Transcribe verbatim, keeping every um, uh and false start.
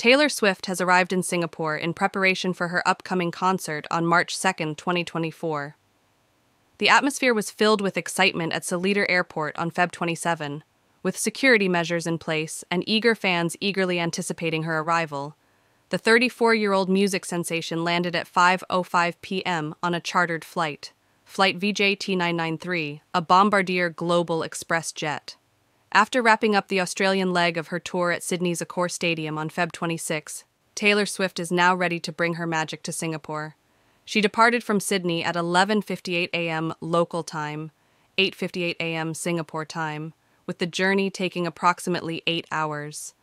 Taylor Swift has arrived in Singapore in preparation for her upcoming concert on March second, twenty twenty-four. The atmosphere was filled with excitement at Seletar Airport on February twenty-seventh, with security measures in place and eager fans eagerly anticipating her arrival. The thirty-four-year-old music sensation landed at five oh five p m on a chartered flight, Flight V J T nine nine three, a Bombardier Global Express jet. After wrapping up the Australian leg of her tour at Sydney's Accor Stadium on February twenty-sixth, Taylor Swift is now ready to bring her magic to Singapore. She departed from Sydney at eleven fifty-eight a m local time, eight fifty-eight a m Singapore time, with the journey taking approximately eight hours.